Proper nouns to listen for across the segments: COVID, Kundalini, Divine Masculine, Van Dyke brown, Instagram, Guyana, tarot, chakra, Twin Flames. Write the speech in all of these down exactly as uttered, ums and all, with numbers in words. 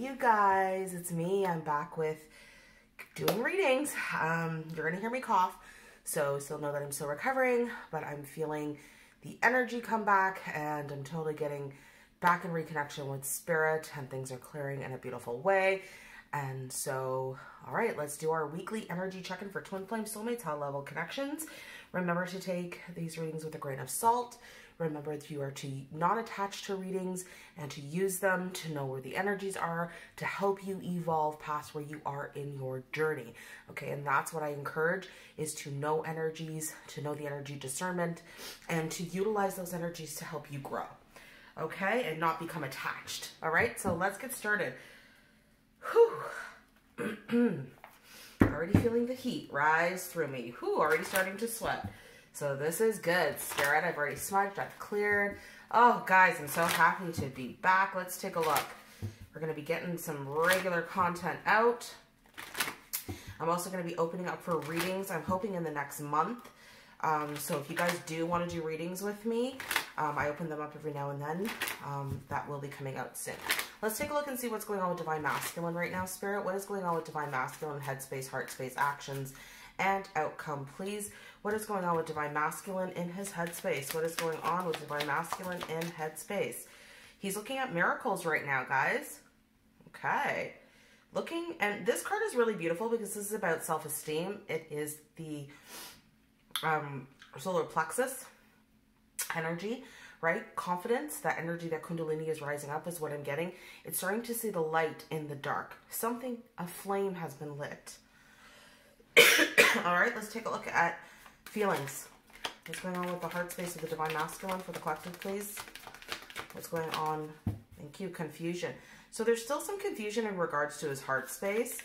you guys, it's me. I'm back with doing readings. Um, you're gonna hear me cough, so still know that I'm still recovering, but I'm feeling the energy come back, and I'm totally getting back in reconnection with spirit, and things are clearing in a beautiful way. And so, all right, let's do our weekly energy check-in for Twin Flame Soulmates, high level connections. Remember to take these readings with a grain of salt. Remember that you are to not attach to readings and to use them to know where the energies are, to help you evolve past where you are in your journey. Okay, and that's what I encourage, is to know energies, to know the energy discernment, and to utilize those energies to help you grow. Okay, and not become attached. All right, so let's get started. Whew. Already feeling the heat rise through me. Whew, already starting to sweat. So this is good. Spirit, I've already smudged, I've cleared. Oh, guys, I'm so happy to be back. Let's take a look. We're going to be getting some regular content out. I'm also going to be opening up for readings, I'm hoping, in the next month. Um, so if you guys do want to do readings with me, um, I open them up every now and then. Um, that will be coming out soon. Let's take a look and see what's going on with Divine Masculine right now, Spirit. What is going on with Divine Masculine, headspace, heart space, actions, and outcome, please? What is going on with Divine Masculine in his headspace? What is going on with Divine Masculine in headspace? He's looking at miracles right now, guys. Okay. Looking, and this card is really beautiful because this is about self-esteem. It is the um, solar plexus energy, right? Confidence, that energy, that Kundalini is rising up is what I'm getting. It's starting to see the light in the dark. Something, a flame has been lit. All right, let's take a look at feelings. What's going on with the heart space of the Divine Masculine for the collective, please? What's going on? Thank you. Confusion. So there's still some confusion in regards to his heart space.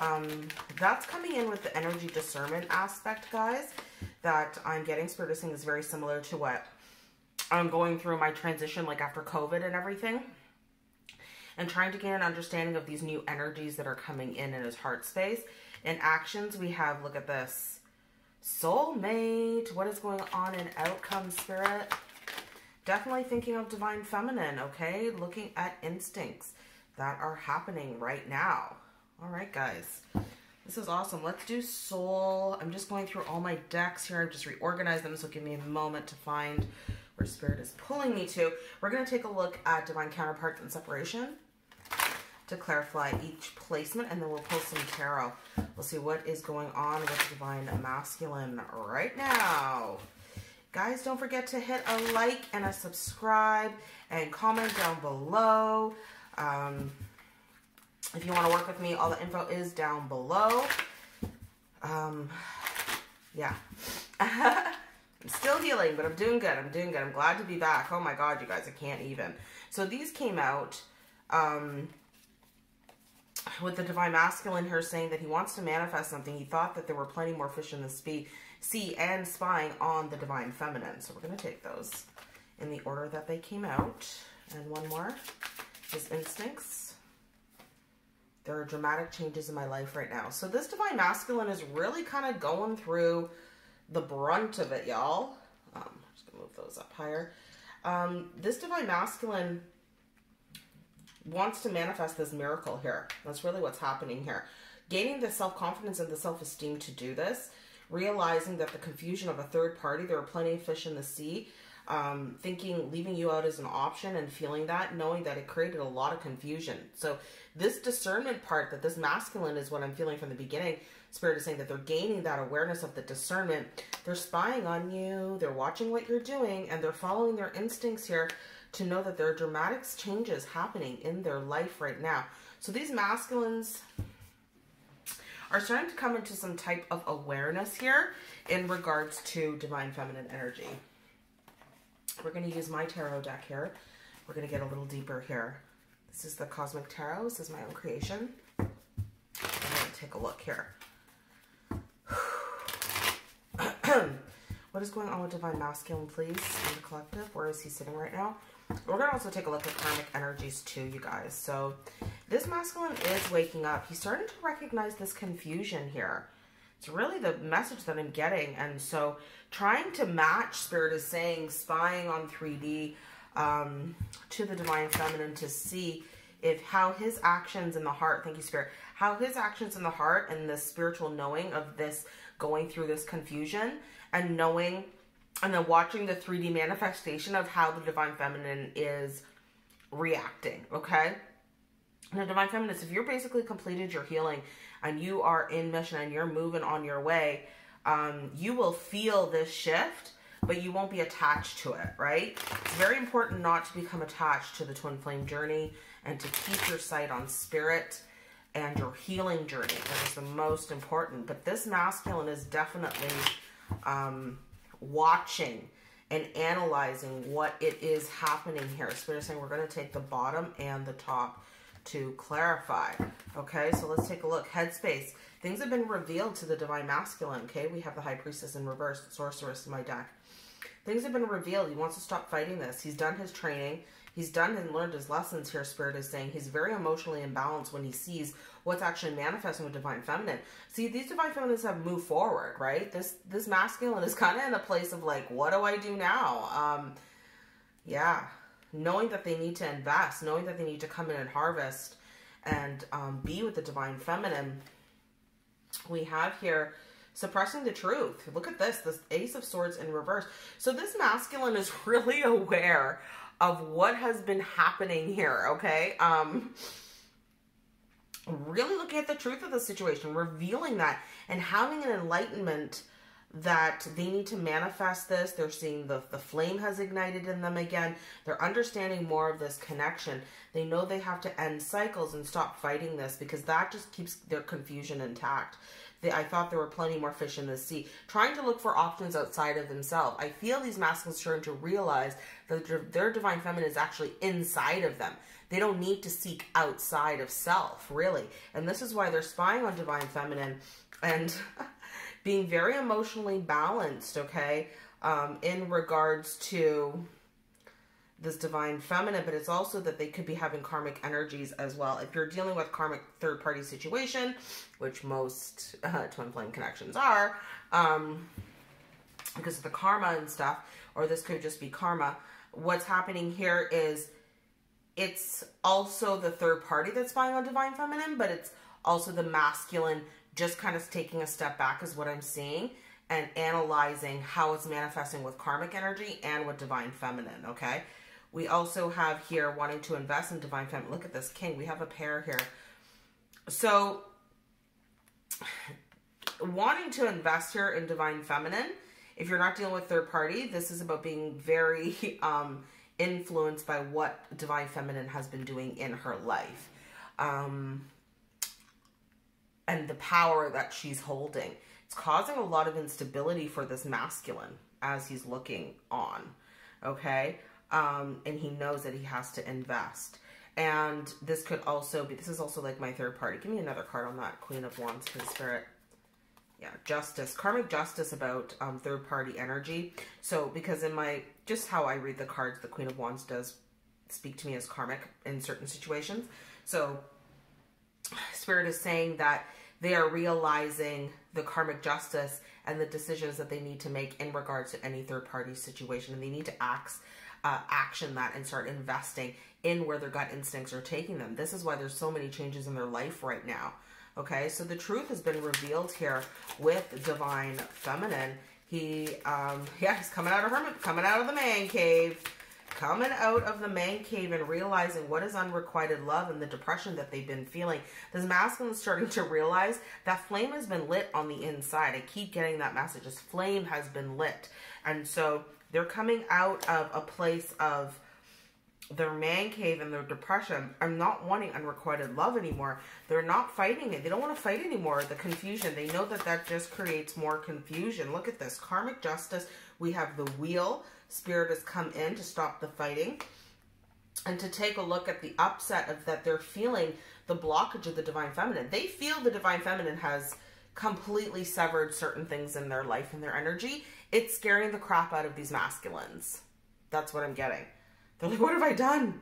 Um, that's coming in with the energy discernment aspect, guys, that I'm getting. Spirit is saying is very similar to what I'm going through, my transition, like after COVID and everything, and trying to gain an understanding of these new energies that are coming in in his heart space. In actions, we have, look at this, soulmate. What is going on in outcome, Spirit? Definitely thinking of Divine Feminine, okay? Looking at instincts that are happening right now. All right, guys. This is awesome. Let's do soul. I'm just going through all my decks here. I've just reorganized them, so give me a moment to find where Spirit is pulling me to. We're going to take a look at Divine Counterparts and Separation to clarify each placement, and then we'll pull some tarot. We'll see what is going on with Divine Masculine right now. Guys, don't forget to hit a like and a subscribe and comment down below. Um, if you want to work with me, all the info is down below. Um, yeah. I'm still healing, but I'm doing good. I'm doing good. I'm glad to be back. Oh my God, you guys, I can't even. So these came out um, with the Divine Masculine here saying that he wants to manifest something. He thought that there were plenty more fish in the sea and spying on the Divine Feminine. So we're going to take those in the order that they came out. And one more is instincts. There are dramatic changes in my life right now. So this Divine Masculine is really kind of going through the brunt of it, y'all. Um, I'm just gonna move those up higher. Um, this Divine Masculine wants to manifest this miracle here. That's really what's happening here. Gaining the self-confidence and the self-esteem to do this. Realizing that the confusion of a third party, there are plenty of fish in the sea. Um, thinking leaving you out is an option and feeling that, knowing that it created a lot of confusion. So this discernment part, that this masculine is what I'm feeling from the beginning. Spirit is saying that they're gaining that awareness of the discernment. They're spying on you, they're watching what you're doing, and they're following their instincts here to know that there are dramatic changes happening in their life right now. So these masculines are starting to come into some type of awareness here in regards to Divine Feminine energy. We're going to use my tarot deck here. We're going to get a little deeper here. This is the Cosmic Tarot. This is my own creation. I'm going to take a look here. What is going on with Divine Masculine, please, in the collective? Where is he sitting right now? We're going to also take a look at karmic energies too, you guys. So this masculine is waking up. He's starting to recognize this confusion here. It's really the message that I'm getting. And so trying to match, Spirit is saying, spying on three D um, to the Divine Feminine to see if how his actions in the heart, thank you, Spirit, how his actions in the heart and the spiritual knowing of this, going through this confusion and knowing, and then watching the three D manifestation of how the Divine Feminine is reacting, okay? And the Divine Feminine, if you're basically completed your healing and you are in mission and you're moving on your way, um, you will feel this shift, but you won't be attached to it, right? It's very important not to become attached to the twin flame journey and to keep your sight on spirit and your healing journey. That is the most important. But this masculine is definitely um, watching and analyzing what it is happening here. Spirit is saying we're going to take the bottom and the top to clarify. Okay, so let's take a look. Headspace. Things have been revealed to the Divine Masculine. Okay, we have the High Priestess in reverse, the Sorceress in my deck. Things have been revealed. He wants to stop fighting this. He's done his training. He's done and learned his lessons here, Spirit is saying. He's very emotionally imbalanced when he sees what's actually manifesting with Divine Feminine. See, these Divine Feminines have moved forward, right? This this masculine is kind of in a place of like, what do I do now? Um, yeah, knowing that they need to invest, knowing that they need to come in and harvest and um, be with the Divine Feminine. We have here suppressing the truth. Look at this, this Ace of Swords in reverse. So this masculine is really aware of what has been happening here, okay? Um, really looking at the truth of the situation, revealing that and having an enlightenment that they need to manifest this. They're seeing the, the flame has ignited in them again. They're understanding more of this connection. They know they have to end cycles and stop fighting this because that just keeps their confusion intact. They, I thought there were plenty more fish in the sea. Trying to look for options outside of themselves. I feel these masculines starting to realize that their Divine Feminine is actually inside of them. They don't need to seek outside of self, really. And this is why they're spying on Divine Feminine and being very emotionally balanced, okay, um, in regards to this Divine Feminine, but it's also that they could be having karmic energies as well. If you're dealing with karmic third-party situation, which most uh, twin flame connections are, um, because of the karma and stuff, or this could just be karma, what's happening here is it's also the third party that's spying on Divine Feminine, but it's also the masculine just kind of taking a step back is what I'm seeing and analyzing how it's manifesting with karmic energy and with Divine Feminine, okay? We also have here wanting to invest in Divine Feminine. Look at this king. We have a pair here. So wanting to invest here in Divine Feminine, if you're not dealing with third party, this is about being very um, influenced by what Divine Feminine has been doing in her life. Um... and the power that she's holding. It's causing a lot of instability for this masculine as he's looking on, okay? Um, and he knows that he has to invest. And this could also be, this is also like my third party. Give me another card on that, Queen of Wands, Twin Spirit. Yeah, justice, karmic justice about um, third party energy. So because in my, just how I read the cards, the Queen of Wands does speak to me as karmic in certain situations. So Spirit is saying that they are realizing the karmic justice and the decisions that they need to make in regards to any third party situation. And they need to act, uh, action that and start investing in where their gut instincts are taking them. This is why there's so many changes in their life right now. Okay, so the truth has been revealed here with Divine Feminine. He, um, yeah, he's coming out of hermit, coming out of the man cave. Coming out of the man cave and realizing what is unrequited love and the depression that they've been feeling. This masculine is starting to realize that flame has been lit on the inside. I keep getting that message. This flame has been lit. And so they're coming out of a place of their man cave and their depression. I'm not wanting unrequited love anymore. They're not fighting it. They don't want to fight anymore. The confusion. They know that that just creates more confusion. Look at this. Karmic justice. We have the wheel. Spirit has come in to stop the fighting and to take a look at the upset of that they're feeling the blockage of the Divine Feminine. They feel the Divine Feminine has completely severed certain things in their life and their energy. It's scaring the crap out of these masculines. That's what I'm getting. They're like, what have I done?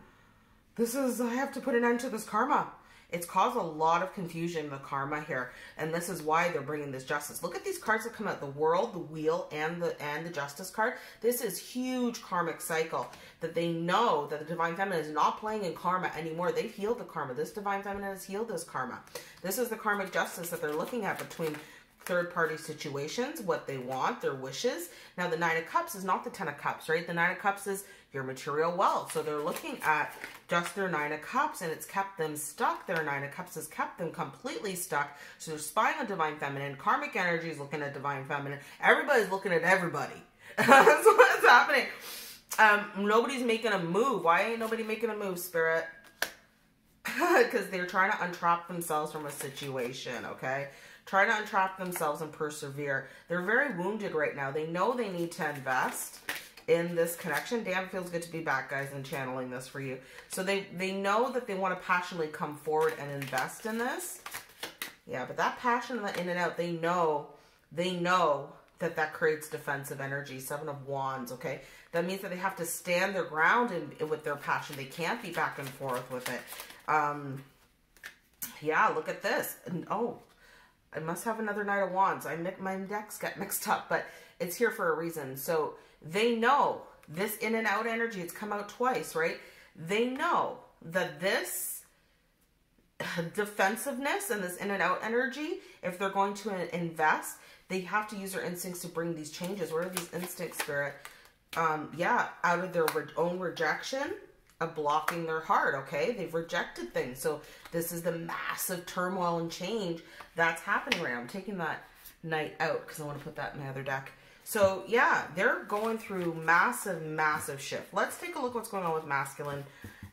This is, I have to put an end to this karma. It's caused a lot of confusion in the karma here, and this is why they're bringing this justice. Look at these cards that come out, the World, the Wheel, and the and the Justice card. This is huge karmic cycle that they know that the Divine Feminine is not playing in karma anymore. They've healed the karma. This Divine Feminine has healed this karma. This is the karmic justice that they're looking at between third-party situations, what they want, their wishes. Now, the Nine of Cups is not the Ten of Cups, right? The Nine of Cups is your material wealth. So they're looking at just their Nine of Cups, and it's kept them stuck. Their Nine of Cups has kept them completely stuck. So they're spying on Divine Feminine. Karmic energy is looking at Divine Feminine. Everybody's looking at everybody. That's what's happening. Um, nobody's making a move. Why ain't nobody making a move, Spirit? Because they're trying to untrap themselves from a situation, okay? Trying to untrap themselves and persevere. They're very wounded right now. They know they need to invest in this connection. Damn, it feels good to be back, guys, and channeling this for you. So they, they know that they want to passionately come forward and invest in this. Yeah, but that passion and that in and out, they know, they know that that creates defensive energy. Seven of Wands, okay? That means that they have to stand their ground in, in, with their passion. They can't be back and forth with it. Um, yeah, look at this. And, oh, I must have another Knight of Wands. I my decks got mixed up, but it's here for a reason. So they know this in and out energy. It's come out twice, right? They know that this defensiveness and this in and out energy, if they're going to invest, they have to use their instincts to bring these changes. What are these instincts, Spirit? Um, yeah, out of their re own rejection. Of blocking their heart, okay? They've rejected things. So this is the massive turmoil and change that's happening right now. I'm taking that Knight out because I want to put that in my other deck. So yeah, they're going through massive, massive shift. Let's take a look what's going on with masculine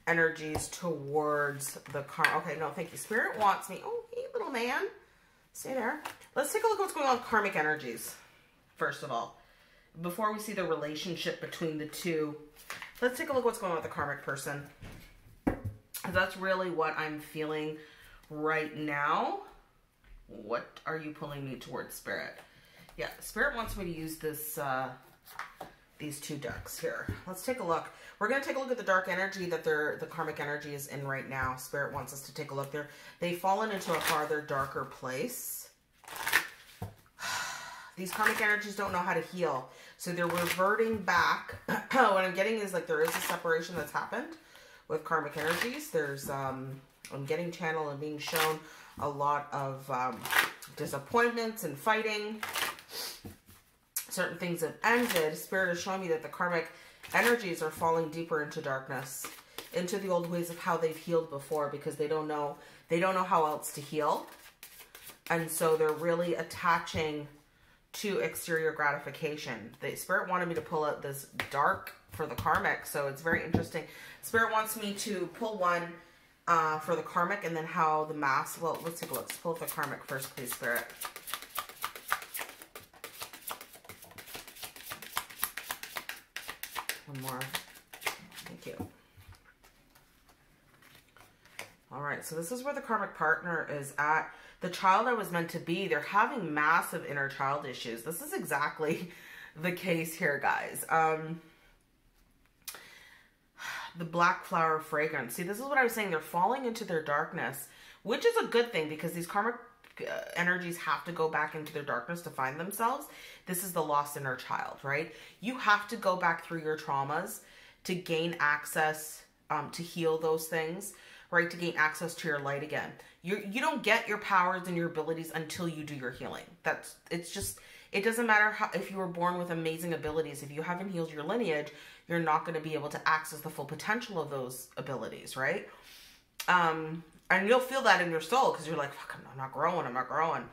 energies towards the car. Okay, no, thank you. Spirit wants me. Oh, hey, little man. Stay there. Let's take a look what's going on with karmic energies, first of all. Before we see the relationship between the two, let's take a look what's going on with the karmic person. That's really what I'm feeling right now. What are you pulling me towards, Spirit? Yeah, Spirit wants me to use this, uh, these two decks here. Let's take a look. We're going to take a look at the dark energy that they're, the karmic energy is in right now. Spirit wants us to take a look there. They've fallen into a farther darker place. These karmic energies don't know how to heal. So they're reverting back. What I'm getting is like there is a separation that's happened with karmic energies. There's, um, I'm getting channeled and being shown a lot of um, disappointments and fighting. Certain things have ended. Spirit is showing me that the karmic energies are falling deeper into darkness, into the old ways of how they've healed before, because they don't know, they don't know how else to heal. And so they're really attaching to exterior gratification. The Spirit wanted me to pull out this dark for the karmic, so it's very interesting. Spirit wants me to pull one uh, for the karmic, and then how the mass, well, let's take a look. Let's pull the karmic first, please, Spirit. One more. Thank you. All right, so this is where the karmic partner is at. The child I was meant to be, they're having massive inner child issues. This is exactly the case here, guys. Um, the black flower fragrance. See, this is what I was saying. They're falling into their darkness, which is a good thing because these karmic energies have to go back into their darkness to find themselves. This is the lost inner child, right? You have to go back through your traumas to gain access, um, to heal those things. Right, to gain access to your light again. You you don't get your powers and your abilities until you do your healing. That's, it's just, it doesn't matter how, if you were born with amazing abilities, if you haven't healed your lineage, you're not going to be able to access the full potential of those abilities, right? Um, and you'll feel that in your soul because you're like, fuck, I'm not growing, I'm not growing.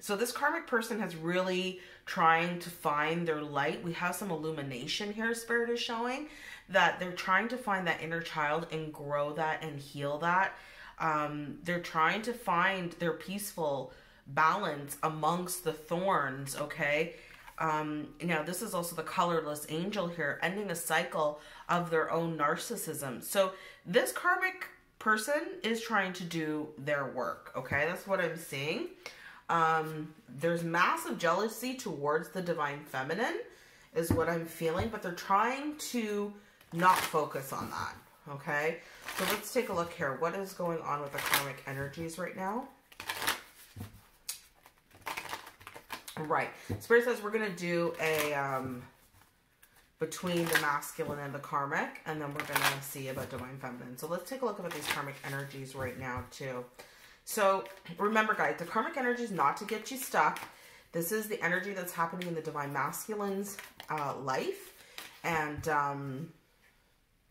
So this karmic person has really trying to find their light. We have some illumination here, Spirit is showing, that they're trying to find that inner child and grow that and heal that. Um, they're trying to find their peaceful balance amongst the thorns, okay? Um, now, this is also the colorless angel here, ending a cycle of their own narcissism. So this karmic person is trying to do their work, okay? That's what I'm seeing. Um, there's massive jealousy towards the Divine Feminine is what I'm feeling, but they're trying to not focus on that, Okay, so let's take a look here. What is going on with the karmic energies right now? Right. Spirit says we're going to do a, um, between the masculine and the karmic, and then we're going to see about divine feminine. So let's take a look at these karmic energies right now too. So remember guys, the karmic energy is not to get you stuck. This is the energy that's happening in the divine masculine's uh, life. And um,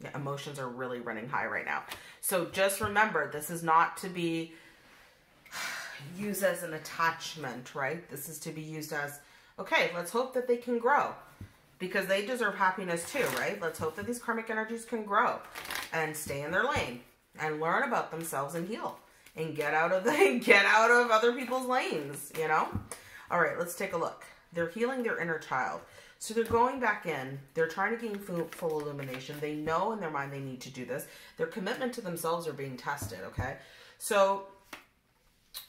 yeah, emotions are really running high right now. So just remember, this is not to be used as an attachment, right? This is to be used as, okay, let's hope that they can grow, because they deserve happiness too, right? Let's hope that these karmic energies can grow and stay in their lane and learn about themselves and heal and get out of the, get out of other people's lanes, you know? All right, let's take a look. They're healing their inner child. So they're going back in. They're trying to gain full illumination. They know in their mind they need to do this. Their commitment to themselves are being tested, okay? So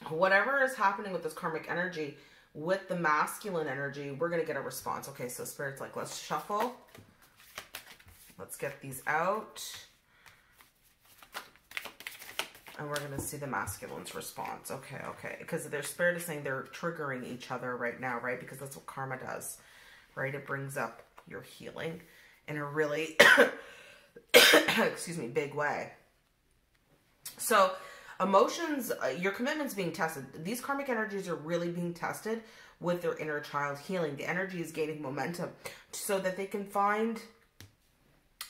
whatever is happening with this karmic energy, with the masculine energy, we're going to get a response. Okay, so Spirit's like, let's shuffle. Let's get these out. And we're going to see the masculine's response. Okay, okay. Because their Spirit is saying they're triggering each other right now, right? Because that's what karma does, right? It brings up your healing in a really, excuse me, big way. So emotions, uh, your commitment's being tested. These karmic energies are really being tested with their inner child healing. The energy is gaining momentum so that they can find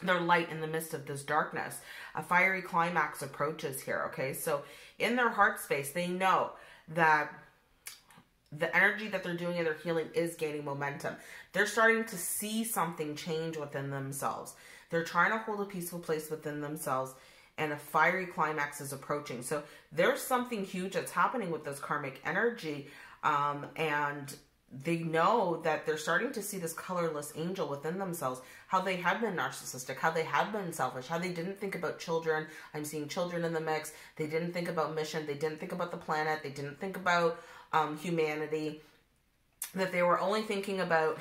their light in the midst of this darkness. A fiery climax approaches here, okay? So in their heart space, they know that the energy that they're doing in their healing is gaining momentum. They're starting to see something change within themselves. They're trying to hold a peaceful place within themselves, and a fiery climax is approaching. So there's something huge that's happening with this karmic energy. Um, and they know that they're starting to see this colorless angel within themselves, how they have been narcissistic, how they have been selfish, how they didn't think about children. I'm seeing children in the mix. They didn't think about mission. They didn't think about the planet. They didn't think about um, humanity, that they were only thinking about,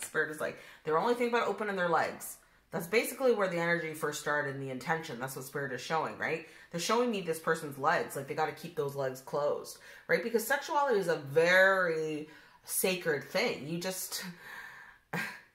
Spirit is like, they were only thinking about opening their legs. That's basically where the energy first started and the intention. That's what Spirit is showing, right? They're showing me this person's legs. Like, they got to keep those legs closed, right? Because sexuality is a very sacred thing. You just,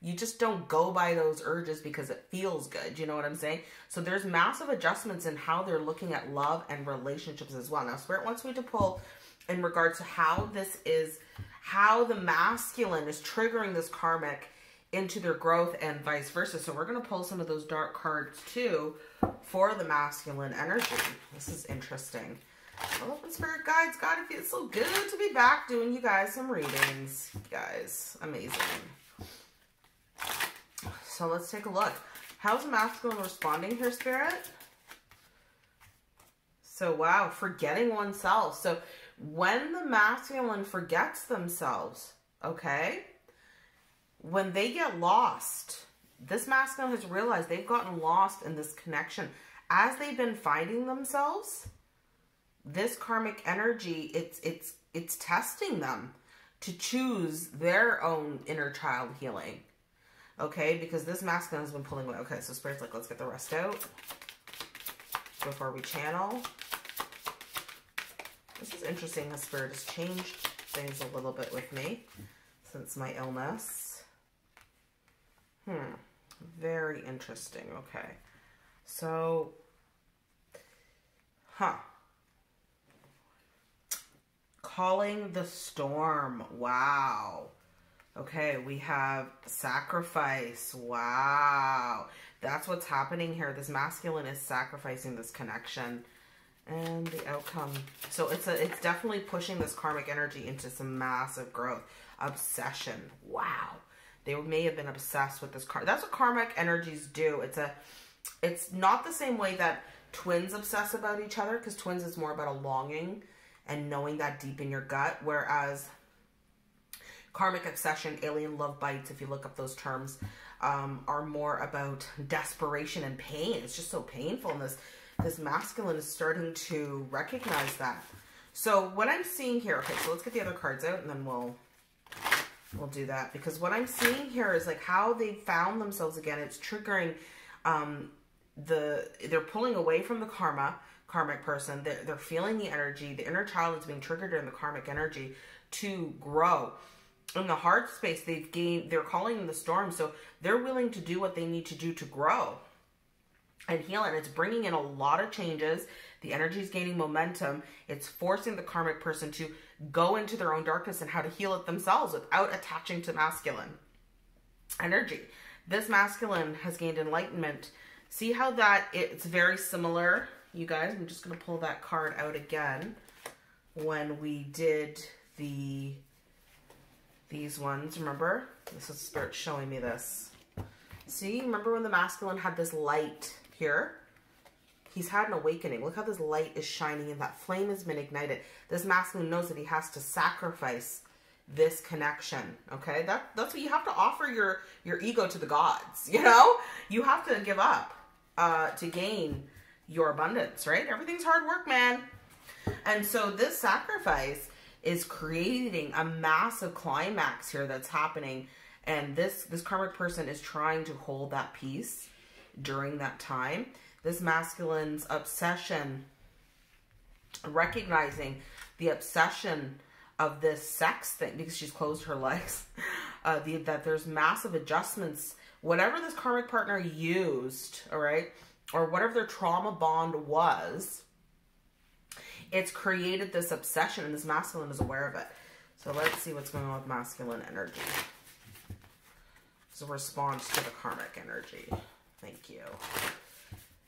you just don't go by those urges because it feels good. You know what I'm saying? So there's massive adjustments in how they're looking at love and relationships as well. Now, Spirit wants me to pull in regards to how this is, how the masculine is triggering this karmic into their growth and vice versa. So we're going to pull some of those dark cards too for the masculine energy. This is interesting. Oh, Spirit guides, God, it feels so good to be back doing you guys some readings. You guys, amazing. So let's take a look. How's the masculine responding here, Spirit? So wow, forgetting oneself. So when the masculine forgets themselves, okay, when they get lost, this masculine has realized they've gotten lost in this connection. As they've been finding themselves, this karmic energy, it's it's it's testing them to choose their own inner child healing. Okay, because this masculine has been pulling away. Okay, so Spirit's like, let's get the rest out before we channel. This is interesting how Spirit has changed things a little bit with me since my illness. Hmm. Very interesting. Okay. So, huh. Calling the storm. Wow. Okay. We have sacrifice. Wow. That's what's happening here. This masculine is sacrificing this connection and the outcome. So it's a, it's definitely pushing this karmic energy into some massive growth. Obsession. Wow. They may have been obsessed with this karma. That's what karmic energies do. It's a, it's not the same way that twins obsess about each other, because twins is more about a longing and knowing that deep in your gut. Whereas karmic obsession, alien love bites, if you look up those terms, um, are more about desperation and pain. It's just so painful. And this, this masculine is starting to recognize that. So what I'm seeing here, okay, so let's get the other cards out and then we'll... We'll do that, because what I'm seeing here is like how they found themselves again. It's triggering um, the they're pulling away from the karma karmic person. They're, they're feeling the energy. The inner child is being triggered in the karmic energy to grow. In the heart space, they've gained, they're calling in the storm. So they're willing to do what they need to do to grow and heal. And it's bringing in a lot of changes. The energy is gaining momentum. It's forcing the karmic person to go into their own darkness and how to heal it themselves without attaching to masculine energy. This masculine has gained enlightenment. See how that, it's very similar, you guys. I'm just going to pull that card out again when we did the, these ones. Remember, this is Spirit showing me this. See, remember when the masculine had this light here? He's had an awakening. Look how this light is shining and that flame has been ignited. This masculine knows that he has to sacrifice this connection, okay? That, that's what you have to offer your, your ego to the gods, you know? You have to give up uh, to gain your abundance, right? Everything's hard work, man. And so this sacrifice is creating a massive climax here that's happening. And this, this karmic person is trying to hold that peace during that time. This masculine's obsession, recognizing the obsession of this sex thing, because she's closed her legs, uh, the, that there's massive adjustments. Whatever this karmic partner used, all right, or whatever their trauma bond was, it's created this obsession, and this masculine is aware of it. So let's see what's going on with masculine energy. It's a response to the karmic energy. Thank you.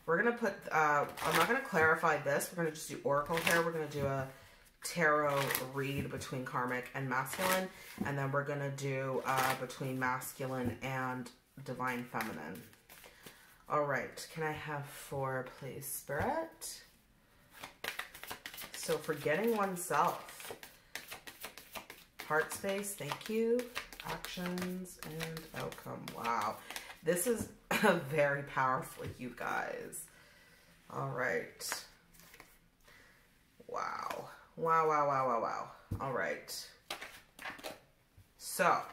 We're going to put, uh, I'm not going to clarify this. We're going to just do oracle here. We're going to do a tarot read between karmic and masculine, and then we're going to do uh, between masculine and divine feminine. All right, can I have four, please, Spirit? So forgetting oneself. Heart space, thank you. Actions and outcome. Wow. This is very powerful, you guys. All right. Wow. Wow, wow, wow, wow, wow. All right. So, a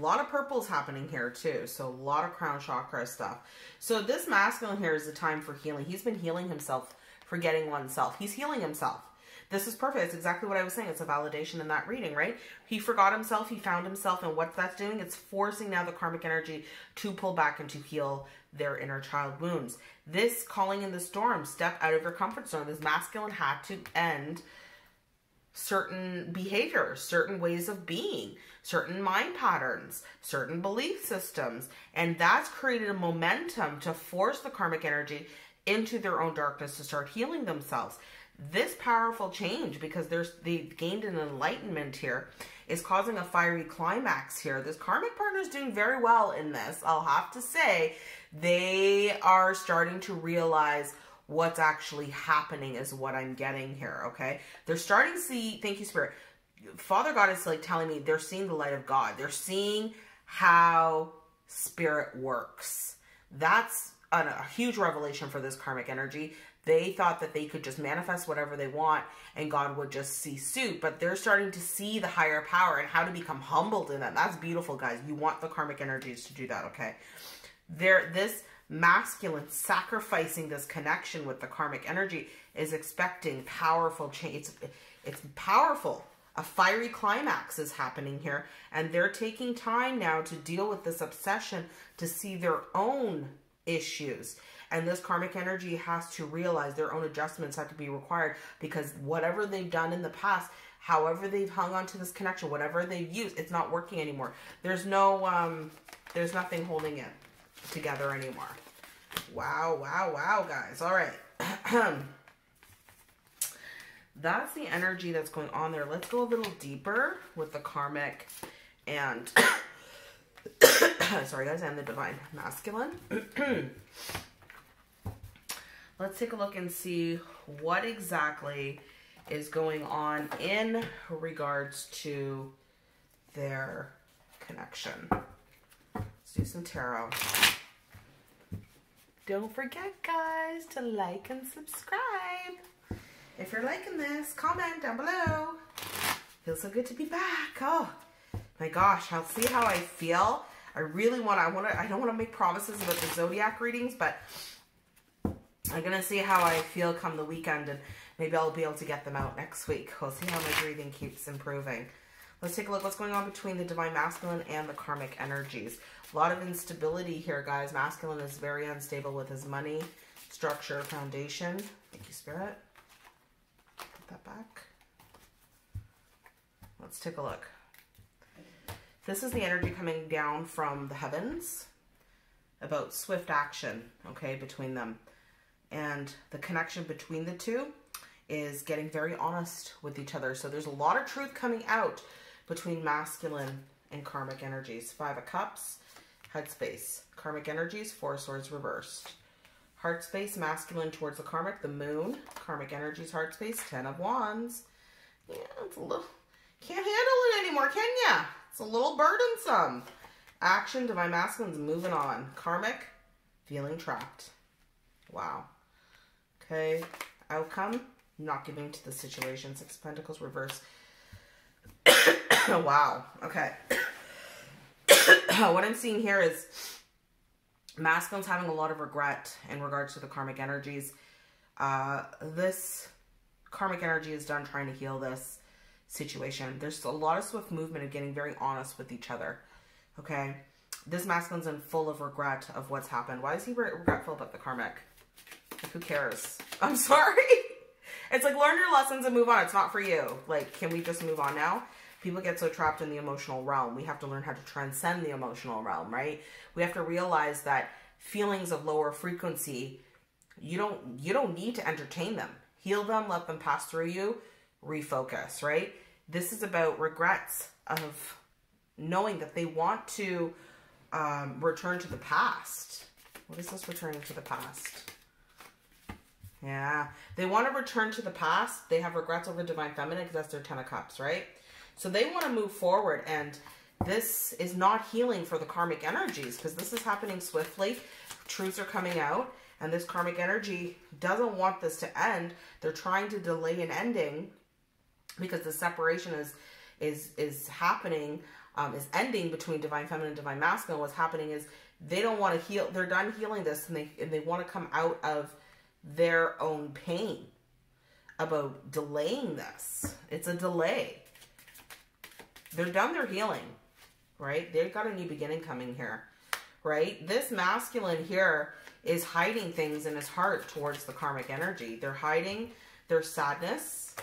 lot of purples happening here too. So a lot of crown chakra stuff. So this masculine here is the time for healing. He's been healing himself, forgetting oneself. He's healing himself. This is perfect. It's exactly what I was saying. It's a validation in that reading, right? He forgot himself. He found himself. And what that's doing, it's forcing now the karmic energy to pull back and to heal their inner child wounds. This calling in the storm, step out of your comfort zone. This masculine had to end certain behaviors, certain ways of being, certain mind patterns, certain belief systems. And that's created a momentum to force the karmic energy into their own darkness to start healing themselves. This powerful change, because there's they've gained an enlightenment here, is causing a fiery climax here. This karmic partner is doing very well in this. I'll have to say, they are starting to realize what's actually happening is what I'm getting here, okay? They're starting to see, thank you, Spirit. Father God is like telling me they're seeing the light of God. They're seeing how Spirit works. That's a, a huge revelation for this karmic energy. They thought that they could just manifest whatever they want and God would just see suit. But they're starting to see the higher power and how to become humbled in that. That's beautiful, guys. You want the karmic energies to do that, okay? They're, this masculine sacrificing this connection with the karmic energy is expecting powerful change. It's, it's powerful. A fiery climax is happening here. And they're taking time now to deal with this obsession to see their own issues. And this karmic energy has to realize their own adjustments have to be required, because whatever they've done in the past, however they've hung on to this connection, whatever they've used, it's not working anymore. There's no, um, there's nothing holding it together anymore. Wow, wow, wow, guys. All right. That's the energy that's going on there. Let's go a little deeper with the karmic and, sorry guys, and the divine masculine. Let's take a look and see what exactly is going on in regards to their connection. Let's do some tarot. Don't forget, guys, to like and subscribe. If you're liking this, comment down below. Feels so good to be back. Oh, my gosh. I'll see how I feel I really want to, I want to, I don't want to make promises about the zodiac readings, but I'm going to see how I feel come the weekend, and maybe I'll be able to get them out next week. We'll see how my breathing keeps improving. Let's take a look what's going on between the Divine Masculine and the Karmic Energies. A lot of instability here, guys. Masculine is very unstable with his money, structure, foundation. Thank you, Spirit. Put that back. Let's take a look. This is the energy coming down from the heavens about swift action, okay, between them. And the connection between the two is getting very honest with each other. So there's a lot of truth coming out between masculine and karmic energies. Five of Cups, headspace. Karmic energies, Four of Swords reversed. Heart space, masculine towards the karmic, the moon. Karmic energies, heart space, Ten of Wands. Yeah, it's a little... Can't handle it anymore, can ya? It's a little burdensome. Action, Divine Masculine's moving on. Karmic, feeling trapped. Wow. Okay, outcome, not giving to the situation. Six of Pentacles reverse. Wow. Okay. What I'm seeing here is Masculine's having a lot of regret in regards to the karmic energies. Uh, this karmic energy is done trying to heal this situation. There's a lot of swift movement of getting very honest with each other. Okay. This masculine's in full of regret of what's happened. Why is he re regretful about the karmic? Like, who cares? I'm sorry. It's like, learn your lessons and move on. It's not for you. Like, can we just move on now? People get so trapped in the emotional realm. We have to learn how to transcend the emotional realm, right? We have to realize that feelings of lower frequency, you don't, you don't need to entertain them. Heal them, let them pass through you, refocus, right? This is about regrets of knowing that they want to um, return to the past. What is this returning to the past? Yeah. They want to return to the past. They have regrets over Divine Feminine because that's their Ten of Cups, right? So they want to move forward, and this is not healing for the karmic energies because this is happening swiftly. Truths are coming out, and this karmic energy doesn't want this to end. They're trying to delay an ending because the separation is is is happening, um, is ending between Divine Feminine and Divine Masculine. What's happening is they don't want to heal. They're done healing this, and they and they want to come out of their own pain about delaying this. It's a delay. They're done their healing, right? They've got a new beginning coming here, right? This masculine here is hiding things in his heart towards the karmic energy. They're hiding their sadness,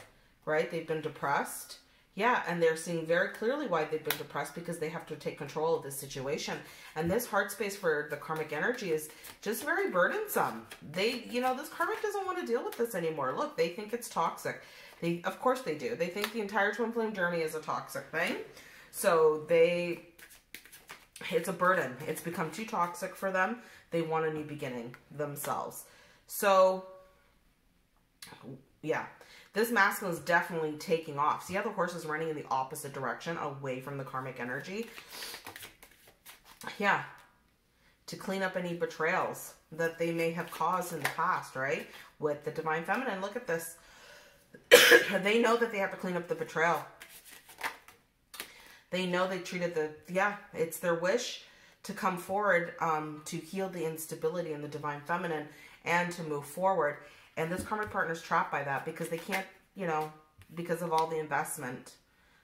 right? They've been depressed. Yeah, and they're seeing very clearly why they've been depressed, because they have to take control of this situation. And this heart space for the karmic energy is just very burdensome. They, you know, this karmic doesn't want to deal with this anymore. Look, they think it's toxic. They, of course they do. They think the entire twin flame journey is a toxic thing. So they, it's a burden. It's become too toxic for them. They want a new beginning themselves. So, yeah. This masculine is definitely taking off. See how the horse is running in the opposite direction, away from the karmic energy? Yeah. To clean up any betrayals that they may have caused in the past, right? With the Divine Feminine. Look at this. They know that they have to clean up the betrayal. They know they treated the, yeah, it's their wish to come forward, um, to heal the instability in the Divine Feminine and to move forward. And this karmic partner is trapped by that because they can't, you know, because of all the investment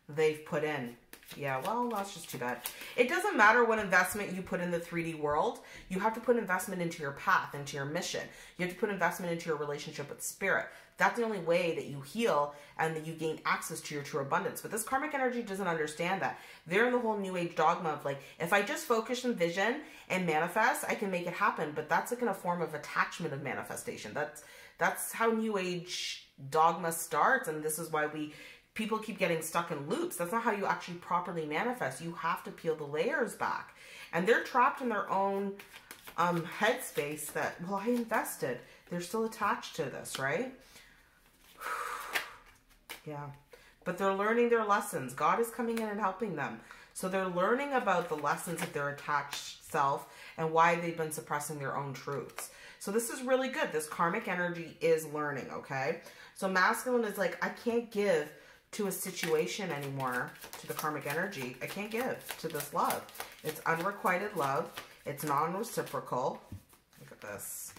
they've put in. Yeah, well, that's just too bad. It doesn't matter what investment you put in the three D world. You have to put investment into your path, into your mission. You have to put investment into your relationship with spirit. That's the only way that you heal and that you gain access to your true abundance. But this karmic energy doesn't understand that. They're in the whole new age dogma of like, if I just focus and vision and manifest, I can make it happen. But that's like in a form of attachment of manifestation. That's, that's how new age dogma starts. And this is why we... people keep getting stuck in loops. That's not how you actually properly manifest. You have to peel the layers back. And they're trapped in their own um, headspace that, well, I invested. They're still attached to this, right? Yeah. But they're learning their lessons. God is coming in and helping them. So they're learning about the lessons of their attached self and why they've been suppressing their own truths. So this is really good. This karmic energy is learning, okay? So masculine is like, I can't give to a situation anymore, to the karmic energy. I can't give to this love. It's unrequited love. It's non-reciprocal. Look at this.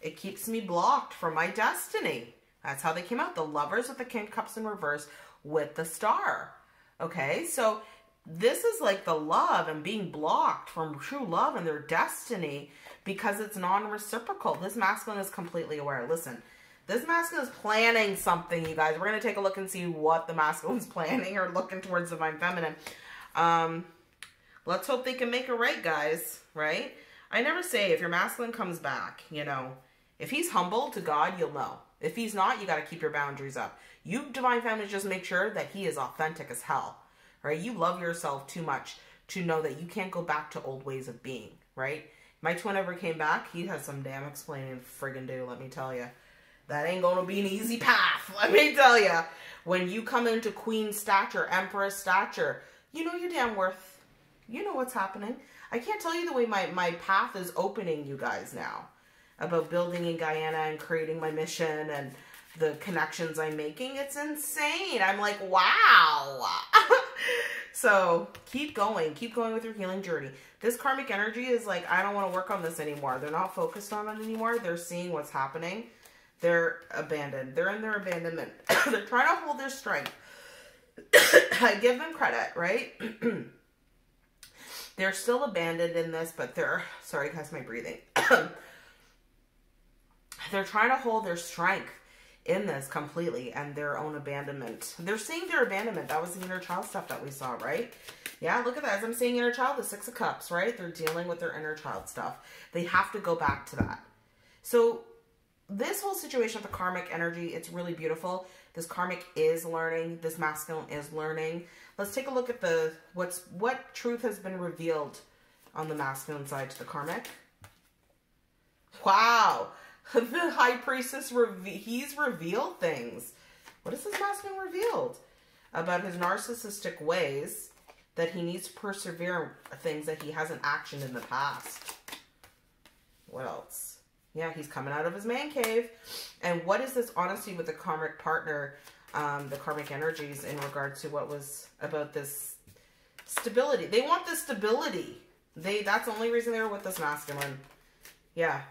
It keeps me blocked from my destiny. That's how they came out. The lovers with the King of Cups in reverse with the star. Okay, so this is like the love and being blocked from true love and their destiny because it's non-reciprocal. This masculine is completely aware. Listen, this masculine is planning something, you guys. We're going to take a look and see what the masculine's planning or looking towards divine feminine. Um, let's hope they can make it right, guys, right? I never say if your masculine comes back, you know, if he's humble to God, you'll know. If he's not, you got to keep your boundaries up. You, divine feminine, just make sure that he is authentic as hell, right? You love yourself too much to know that you can't go back to old ways of being, right? My twin ever came back, he has some damn explaining friggin' do, let me tell you. That ain't gonna be an easy path, let me tell you. When you come into queen stature, empress stature, you know your damn worth. You know what's happening. I can't tell you the way my, my path is opening, you guys, now. About building in Guyana and creating my mission and the connections I'm making. It's insane. I'm like, wow. So keep going. Keep going with your healing journey. This karmic energy is like, I don't want to work on this anymore. They're not focused on it anymore. They're seeing what's happening. They're abandoned. They're in their abandonment. They're trying to hold their strength. I give them credit, right? They're still abandoned in this, but they're, sorry guys, my breathing. They're trying to hold their strength in this completely and their own abandonment. They're seeing their abandonment. That was the inner child stuff that we saw, right? Yeah, look at that. As I'm seeing inner child, the Six of Cups, right? They're dealing with their inner child stuff. They have to go back to that. So this whole situation with the karmic energy, it's really beautiful. This karmic is learning. This masculine is learning. Let's take a look at the what's what truth has been revealed on the masculine side to the karmic. Wow. The high priestess, reve he's revealed things. What has this masculine revealed? About his narcissistic ways, that he needs to persevere things that he hasn't actioned in the past. What else? Yeah, he's coming out of his man cave. And what is this honesty with the karmic partner, um, the karmic energies in regards to what was about this stability? They want this stability. They That's the only reason they were with this masculine. Yeah.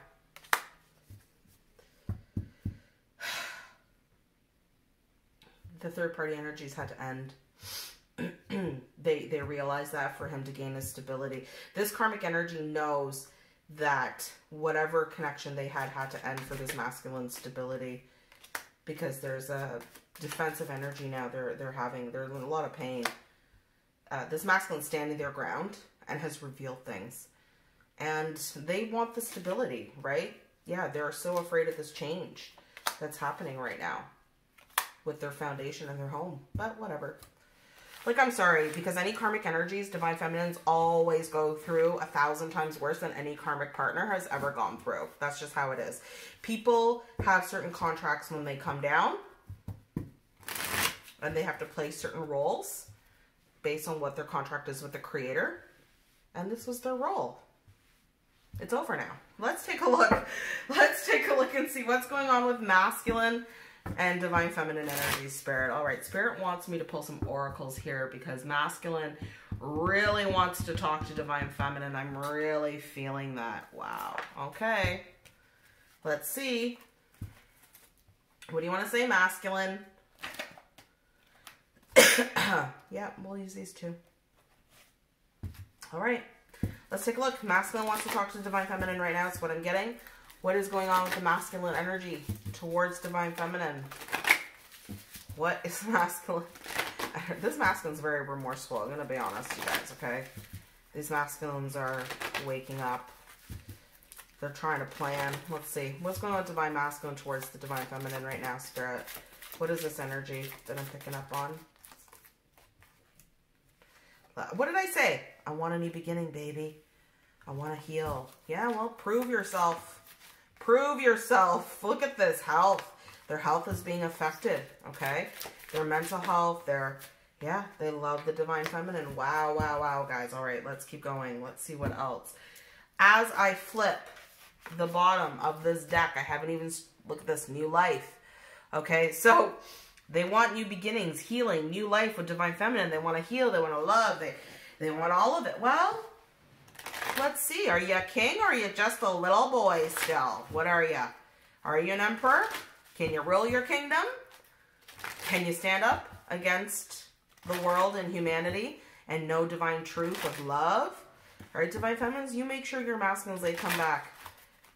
The third party energies had to end. they they realized that for him to gain his stability. This karmic energy knows that whatever connection they had had to end for this masculine stability, because there's a defensive energy now. They're they're having they're in a lot of pain. Uh, this masculine standing their ground and has revealed things, and they want the stability, right? Yeah, they're so afraid of this change that's happening right now with their foundation and their home, but whatever. Like, I'm sorry, because any karmic energies, divine feminines, always go through a thousand times worse than any karmic partner has ever gone through. That's just how it is. People have certain contracts when they come down, and they have to play certain roles based on what their contract is with the creator, and this was their role. It's over now. Let's take a look. Let's take a look and see what's going on with masculine and divine feminine energy, spirit. All right, spirit wants me to pull some oracles here because masculine really wants to talk to divine feminine. I'm really feeling that. Wow. Okay. Let's see. What do you want to say, masculine? Yeah, we'll use these two. All right. Let's take a look. Masculine wants to talk to divine feminine right now. It's what I'm getting. What is going on with the masculine energy towards divine feminine? What is masculine? This masculine's very remorseful. I'm going to be honest, you guys, okay? These masculines are waking up. They're trying to plan. Let's see. What's going on with divine masculine towards the divine feminine right now, spirit? What is this energy that I'm picking up on? What did I say? I want a new beginning, baby. I want to heal. Yeah, well, prove yourself. Prove yourself. Look at this health. Their health is being affected. Okay. Their mental health. Their, yeah, they love the divine feminine. Wow, wow, wow, guys. All right, let's keep going. Let's see what else. As I flip the bottom of this deck, I haven't even, look at this, new life. Okay. So They want new beginnings, healing, new life with Divine Feminine. They want to heal. They want to love. They, they want all of it. Well, let's see. Are you a king or are you just a little boy still? What are you? Are you an emperor? Can you rule your kingdom? Can you stand up against the world and humanity and know divine truth of love? All right, Divine Feminines, you make sure your masculines, they come back.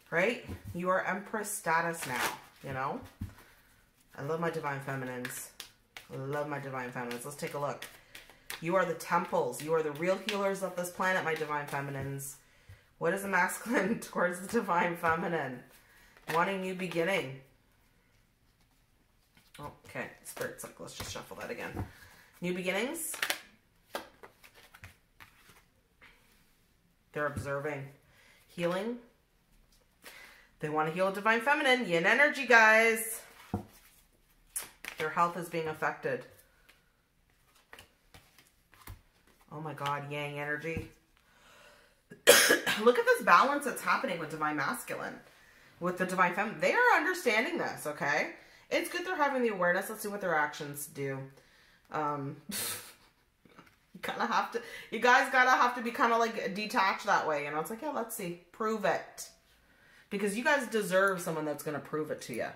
Right? You are Empress status now, you know? I love my Divine Feminines. I love my Divine Feminines. Let's take a look. You are the temples. You are the real healers of this planet, my Divine Feminines. What is the masculine towards the Divine Feminine? Wanting new beginning. Okay, Spirit Circle. Let's just shuffle that again. New beginnings. They're observing. Healing. They want to heal a Divine Feminine. Yin energy, guys. Their health is being affected. Oh my God, Yang energy. Look at this balance that's happening with Divine Masculine. With the Divine Feminine. They are understanding this, okay? It's good they're having the awareness. Let's see what their actions do. Um, you kind of have to, you guys gotta have to be kind of like detached that way. You know, it's like, yeah, let's see. Prove it. Because you guys deserve someone that's going to prove it to you,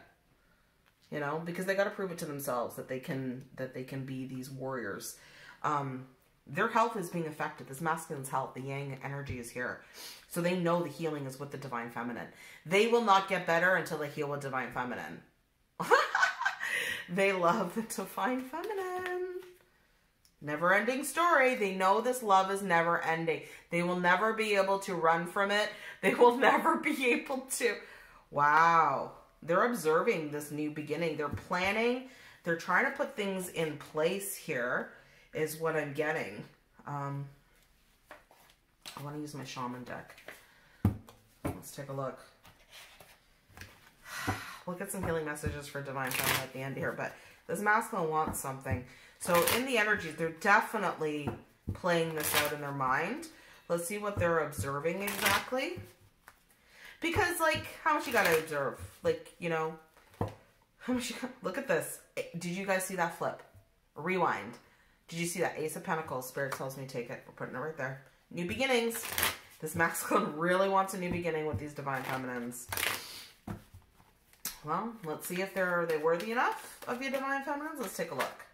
you know, because they got to prove it to themselves that they can, that they can be these warriors. Um, their health is being affected. This masculine's health, the Yang energy is here. So they know the healing is with the Divine Feminine. They will not get better until they heal with Divine Feminine. They love the Divine Feminine. Never ending story. They know this love is never ending. They will never be able to run from it. They will never be able to. Wow. They're observing this new beginning. They're planning. They're trying to put things in place here is what I'm getting. Um, I want to use my shaman deck. Let's take a look. We'll get some healing messages for Divine Feminine at the end here, but this masculine wants something. So in the energies, they're definitely playing this out in their mind. Let's see what they're observing exactly. Because, like, how much you gotta observe? Like, you know, how much you gotta... Look at this. Did you guys see that flip? Rewind. Did you see that? Ace of Pentacles. Spirit tells me take it. We're putting it right there. New beginnings. This masculine really wants a new beginning with these Divine Feminines. Well, let's see if they're, are they worthy enough of your Divine Feminines. Let's take a look.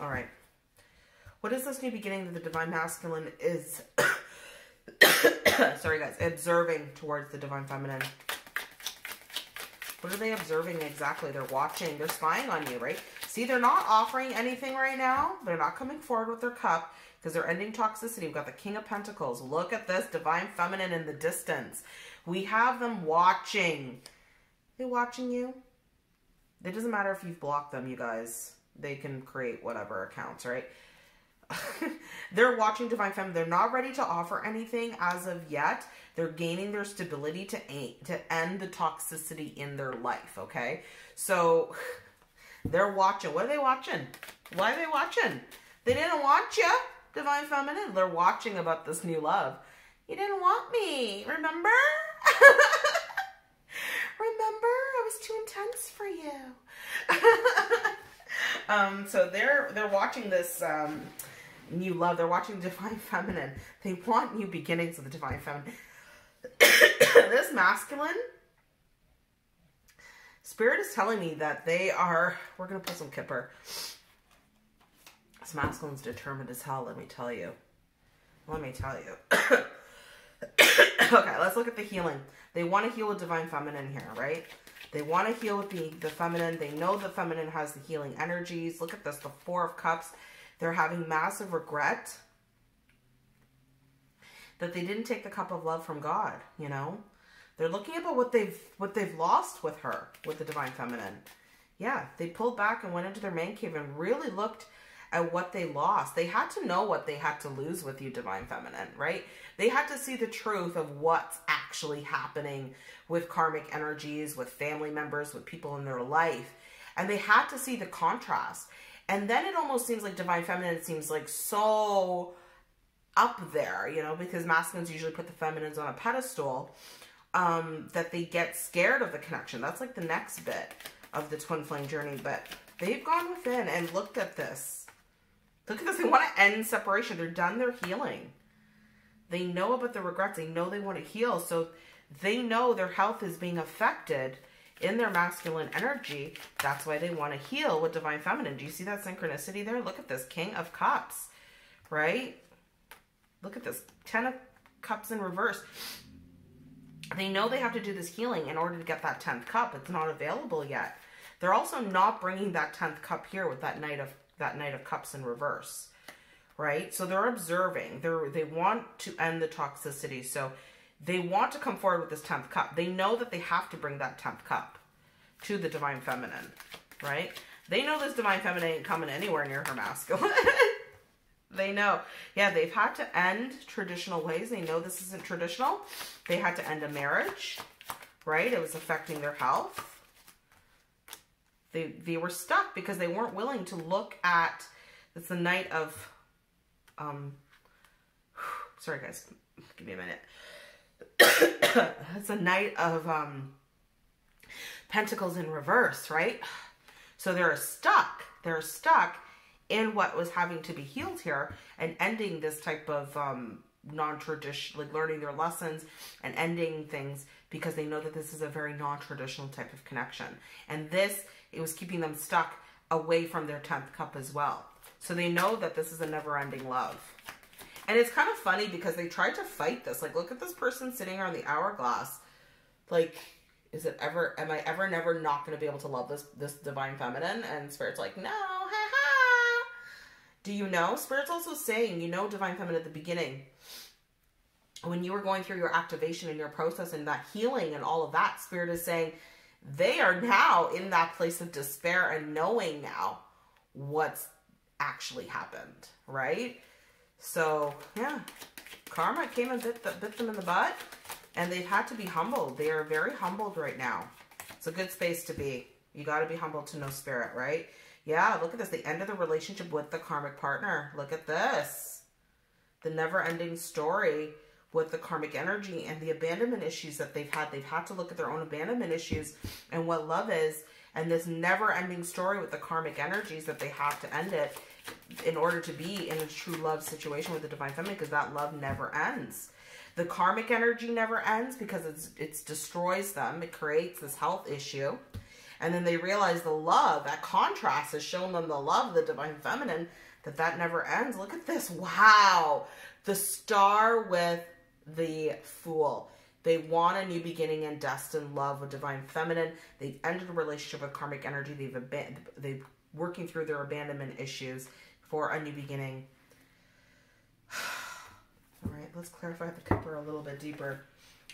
All right. What is this new beginning that the Divine Masculine is, sorry guys, observing towards the Divine Feminine? What are they observing exactly? They're watching, they're spying on you, right? See, they're not offering anything right now. They're not coming forward with their cup because they're ending toxicity. We've got the King of Pentacles. Look at this Divine Feminine in the distance. We have them watching. They're watching you. It doesn't matter if you've blocked them, you guys. They can create whatever accounts, right? They're watching Divine Feminine. They're not ready to offer anything as of yet. They're gaining their stability to, aim, to end the toxicity in their life, okay? So they're watching. What are they watching? Why are they watching? They didn't want you, Divine Feminine. They're watching about this new love. You didn't want me, remember? Remember? I was too intense for you. Um, so they're, they're watching this, um, new love. They're watching Divine Feminine. They want new beginnings with the Divine Feminine. This masculine spirit is telling me that they are, we're going to put some kipper. This masculine's determined as hell. Let me tell you, let me tell you. Okay. Let's look at the healing. They want to heal with Divine Feminine here, right? They want to heal with the, the feminine. They know the feminine has the healing energies. Look at this, the Four of Cups. They're having massive regret that they didn't take the cup of love from God, you know? They're looking about what they've what they've lost with her, with the Divine Feminine. Yeah, they pulled back and went into their man cave and really looked at what they lost. They had to know what they had to lose with you, Divine Feminine, right? They had to see the truth of what's actually happening with karmic energies, with family members, with people in their life. And they had to see the contrast. And then it almost seems like Divine Feminine seems like so up there, you know, because masculines usually put the feminines on a pedestal, um, that they get scared of the connection. That's like the next bit. of the Twin Flame journey, but they've gone within and looked at this. Look at this. They want to end separation. They're done their healing. They know about the regrets. They know they want to heal. So they know their health is being affected in their masculine energy. That's why they want to heal with Divine Feminine. Do you see that synchronicity there? Look at this. King of Cups, right? Look at this. Ten of Cups in reverse. They know they have to do this healing in order to get that tenth cup. It's not available yet. They're also not bringing that tenth cup here with that Knight of that Knight of Cups in reverse, right? So they're observing. They're, they want to end the toxicity. So they want to come forward with this tenth cup. They know that they have to bring that tenth cup to the Divine Feminine, right? They know this Divine Feminine ain't coming anywhere near her masculine. They know. Yeah, they've had to end traditional ways. They know this isn't traditional. They had to end a marriage, right? It was affecting their health. They, they were stuck because they weren't willing to look at, it's the Knight of, um, sorry guys, give me a minute. It's a Knight of um, Pentacles in reverse, right? So they're stuck. They're stuck in what was having to be healed here and ending this type of um, non-traditional, like learning their lessons and ending things because they know that this is a very non-traditional type of connection. And this, it was keeping them stuck away from their tenth cup as well. So they know that this is a never-ending love. And it's kind of funny because they tried to fight this. Like, look at this person sitting on the hourglass. Like, is it ever, am I ever, never not going to be able to love this, this Divine Feminine? And Spirit's like, no, ha ha. Do you know? Spirit's also saying, you know, Divine Feminine, at the beginning, when you were going through your activation and your process and that healing and all of that, Spirit is saying they are now in that place of despair and knowing now what's actually happened, right? So, yeah, karma came and bit, the, bit them in the butt, and they've had to be humbled. They are very humbled right now. It's a good space to be. You got to be humbled to know Spirit, right? Yeah, look at this. The end of the relationship with the karmic partner. Look at this. The never-ending story with the karmic energy and the abandonment issues that they've had. They've had to look at their own abandonment issues and what love is, and this never-ending story with the karmic energies that they have to end it in order to be in a true love situation with the Divine Feminine, because that love never ends. The karmic energy never ends because it's it's destroys them. It creates this health issue. And then they realize the love, that contrast has shown them the love of the Divine Feminine, that that never ends. Look at this. Wow. The Star with the Fool. They want a new beginning and destined love with Divine Feminine. They've ended a relationship with karmic energy. They've abandoned, they've working through their abandonment issues for a new beginning. All right, let's clarify the copper a little bit deeper.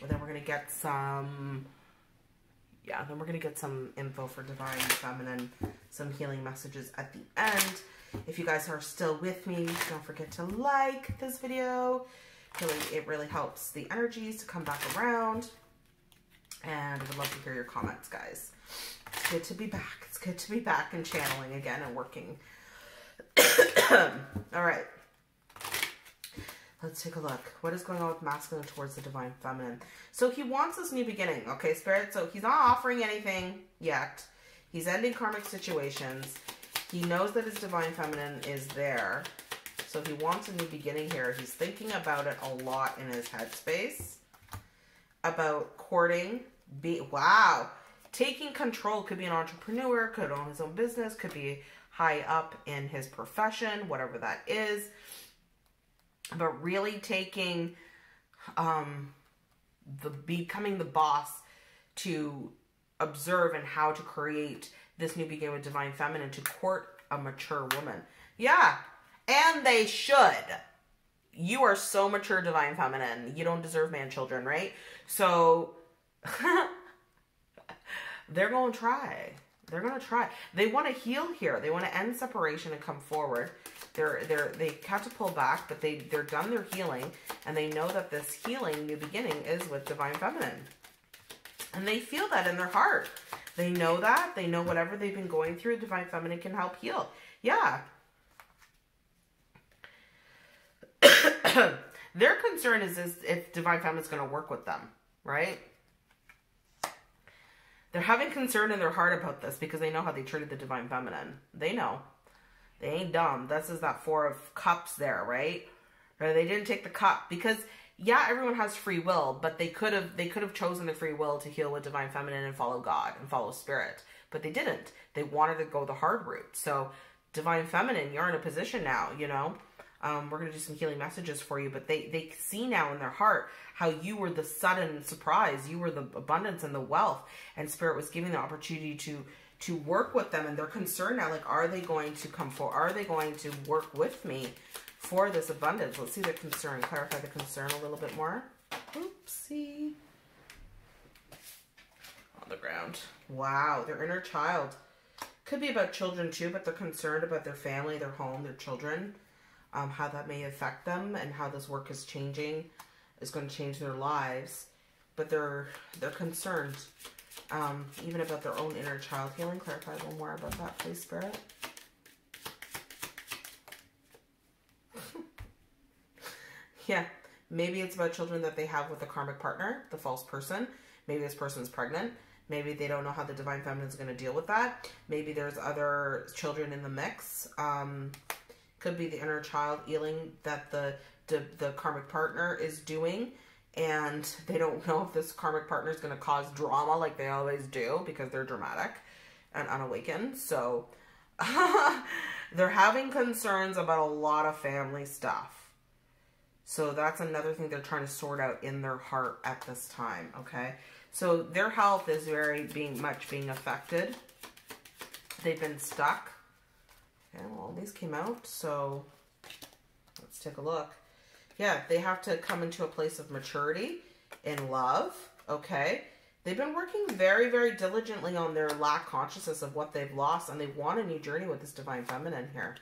And then we're going to get some, yeah, then we're going to get some info for Divine Feminine, some healing messages at the end. If you guys are still with me, don't forget to like this video. Really, it really helps the energies to come back around. And I would love to hear your comments, guys. It's good to be back. It's good to be back and channeling again and working. All right. Let's take a look. What is going on with masculine towards the Divine Feminine? So he wants this new beginning. Okay, Spirit. So he's not offering anything yet. He's ending karmic situations. He knows that his Divine Feminine is there. So he wants a new beginning here. He's thinking about it a lot in his headspace. About courting. Be Wow. Taking control, could be an entrepreneur, could own his own business, could be high up in his profession, whatever that is. But really taking, um, the becoming the boss to observe and how to create this new beginning with Divine Feminine, to court a mature woman. Yeah, and they should. You are so mature, Divine Feminine. You don't deserve man children, right? So... They're going to try. They're going to try. They want to heal here. They want to end separation and come forward. They're, they're, they have to pull back, but they, they're done their healing, and they know that this healing, new beginning, is with Divine Feminine. And they feel that in their heart. They know that. They know whatever they've been going through, Divine Feminine can help heal. Yeah. Their concern is, is if Divine Feminine is going to work with them, right? They're having concern in their heart about this because they know how they treated the Divine Feminine. They know. They ain't dumb. This is that Four of Cups there, right? Or they didn't take the cup because, yeah, everyone has free will, but they could have they could have chosen the free will to heal with Divine Feminine and follow God and follow Spirit, but they didn't. They wanted to go the hard route. So, Divine Feminine, you're in a position now, you know. Um, we're going to do some healing messages for you, but they, they see now in their heart how you were the sudden surprise. You were the abundance and the wealth, and Spirit was giving the opportunity to, to work with them, and they're concerned now, like, are they going to come forward? Are they going to work with me for this abundance? Let's see the concern. Clarify the concern a little bit more. Oopsie. On the ground. Wow, their inner child. Could be about children too, but they're concerned about their family, their home, their children. Um, how that may affect them and how this work is changing, is going to change their lives. But they're they're concerned um, even about their own inner child healing. Clarify a little more about that, please, Spirit. Yeah, maybe it's about children that they have with the karmic partner, the false person. Maybe this person's pregnant. Maybe they don't know how the Divine Feminine is going to deal with that. Maybe there's other children in the mix. Um... Could be the inner child healing that the, the the karmic partner is doing, and they don't know if this karmic partner is going to cause drama like they always do because they're dramatic and unawakened. So they're having concerns about a lot of family stuff. So that's another thing they're trying to sort out in their heart at this time. Okay, so their health is very being much being affected. They've been stuck. Okay, well, these came out, so let's take a look. Yeah, they have to come into a place of maturity in love, okay? They've been working very, very diligently on their lack consciousness of what they've lost, and they want a new journey with this Divine Feminine here.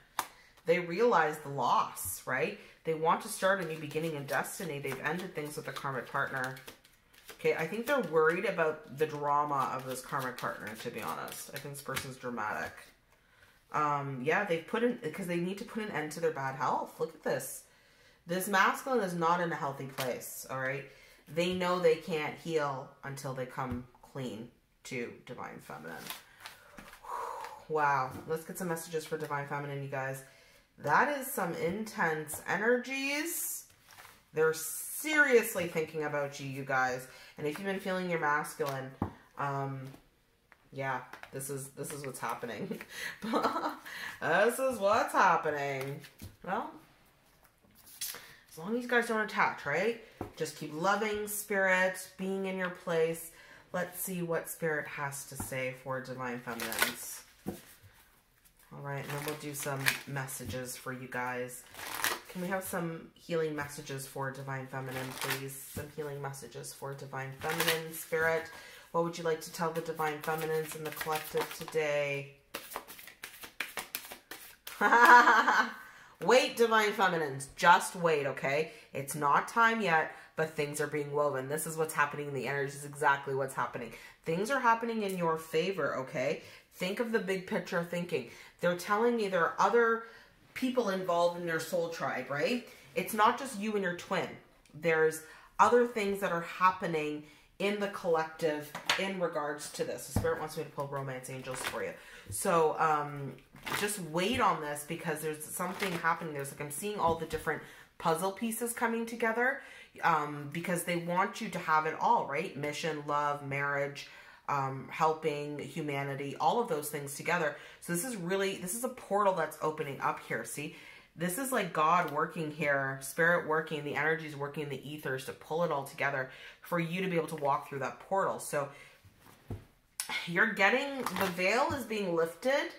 They realize the loss, right? They want to start a new beginning in destiny. They've ended things with a karmic partner. Okay, I think they're worried about the drama of this karmic partner, to be honest. I think this person's dramatic. Um, yeah, they've put in, because they need to put an end to their bad health. Look at this. This masculine is not in a healthy place, all right? They know they can't heal until they come clean to Divine Feminine. Wow. Let's get some messages for Divine Feminine, you guys. That is some intense energies. They're seriously thinking about you, you guys. And if you've been feeling your masculine, um... yeah, this is, this is what's happening. This is what's happening. Well, as long as you guys don't attach, right? Just keep loving Spirit, being in your place. Let's see what Spirit has to say for Divine Feminines. All right, and then we'll do some messages for you guys. Can we have some healing messages for Divine Feminine, please? Some healing messages for Divine Feminine, Spirit. What would you like to tell the Divine Feminines in the collective today? Wait, Divine Feminines. Just wait, okay? It's not time yet, but things are being woven. This is what's happening in the energy. This is exactly what's happening. Things are happening in your favor, okay? Think of the big picture thinking. They're telling me there are other people involved in their soul tribe, right? It's not just you and your twin. There's other things that are happening in the collective in regards to this. The Spirit wants me to pull romance angels for you. So um, just wait on this because there's something happening. There's like, I'm seeing all the different puzzle pieces coming together um, because they want you to have it all, right? Mission, love, marriage, um, helping humanity, all of those things together. So this is really, this is a portal that's opening up here. See, this is like God working here, Spirit working, the energies working in the ethers to pull it all together for you to be able to walk through that portal. So you're getting, the veil is being lifted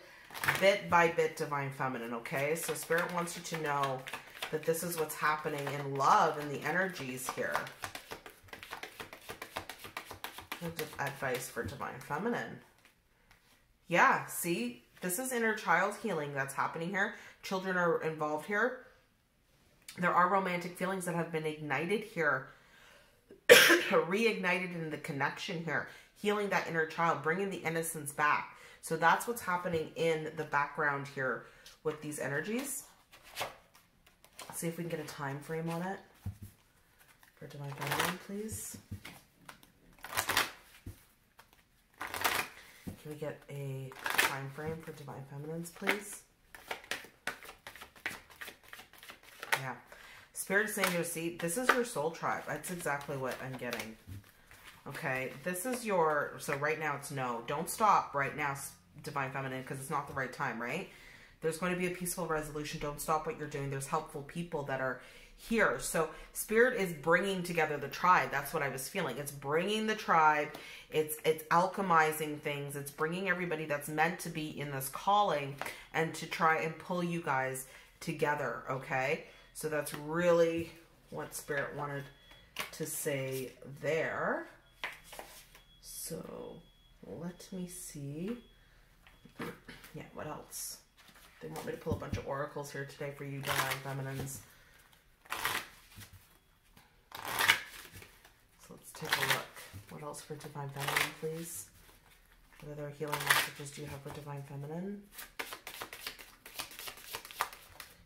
bit by bit, Divine Feminine, okay? So Spirit wants you to know that this is what's happening in love and the energies here. Advice for Divine Feminine. Yeah, see? This is inner child healing that's happening here. Children are involved here. There are romantic feelings that have been ignited here. Reignited in the connection here. Healing that inner child. Bringing the innocence back. So that's what's happening in the background here with these energies. Let's see if we can get a time frame on it. For Divine Feminine, please. Can we get a time frame for Divine Feminines, please? Yeah. Spirit is saying to see, this is your soul tribe. That's exactly what I'm getting. Okay, this is your, so right now it's no. Don't stop right now, Divine Feminine, because it's not the right time, right? There's going to be a peaceful resolution. Don't stop what you're doing. There's helpful people that are here. So Spirit is bringing together the tribe. That's what I was feeling. It's bringing the tribe. It's, it's alchemizing things. It's bringing everybody that's meant to be in this calling and to try and pull you guys together, okay? So that's really what Spirit wanted to say there. So let me see. Yeah, what else? They want me to pull a bunch of oracles here today for you, Divine Feminines. So let's take a look. What else for Divine Feminine, please? What other healing messages do you have for Divine Feminine?